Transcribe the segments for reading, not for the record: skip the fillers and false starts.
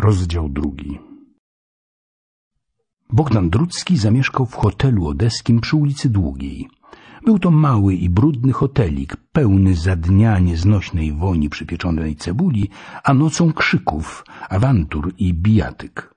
Rozdział 2. Bogdan Drucki zamieszkał w hotelu odeskim przy ulicy Długiej. Był to mały i brudny hotelik, pełny za dnia nieznośnej woni przypieczonej cebuli, a nocą krzyków, awantur i bijatyk.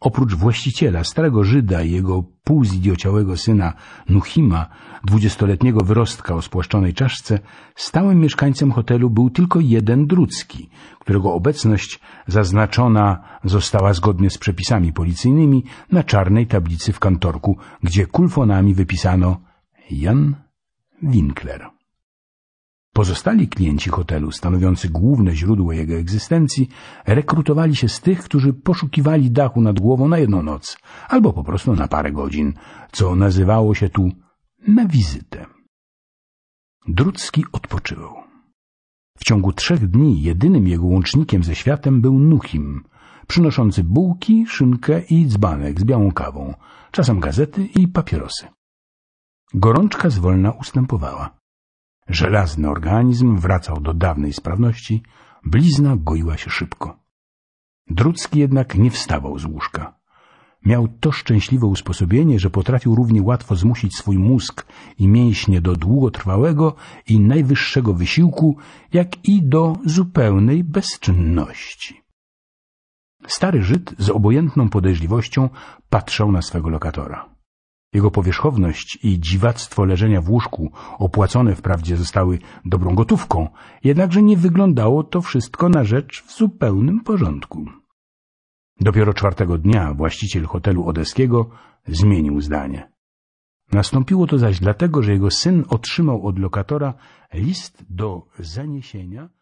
Oprócz właściciela, starego Żyda i jego półzidiociałego syna Nuhima, 20-letniego wyrostka o spłaszczonej czaszce, stałym mieszkańcem hotelu był tylko jeden Drucki, którego obecność zaznaczona została zgodnie z przepisami policyjnymi na czarnej tablicy w kantorku, gdzie kulfonami wypisano Jan Winkler. Pozostali klienci hotelu, stanowiący główne źródło jego egzystencji, rekrutowali się z tych, którzy poszukiwali dachu nad głową na jedną noc albo po prostu na parę godzin, co nazywało się tu na wizytę. Drucki odpoczywał. W ciągu 3 dni jedynym jego łącznikiem ze światem był Nuhiem, przynoszący bułki, szynkę i dzbanek z białą kawą, czasem gazety i papierosy. Gorączka zwolna ustępowała. Żelazny organizm wracał do dawnej sprawności, blizna goiła się szybko. Drucki jednak nie wstawał z łóżka. Miał to szczęśliwe usposobienie, że potrafił równie łatwo zmusić swój mózg i mięśnie do długotrwałego i najwyższego wysiłku, jak i do zupełnej bezczynności. Stary Żyd z obojętną podejrzliwością patrzył na swego lokatora. Jego powierzchowność i dziwactwo leżenia w łóżku, opłacone wprawdzie zostały dobrą gotówką, jednakże nie wyglądało to wszystko na rzecz w zupełnym porządku. Dopiero 4. dnia właściciel hotelu odeskiego zmienił zdanie. Nastąpiło to zaś dlatego, że jego syn otrzymał od lokatora list do zaniesienia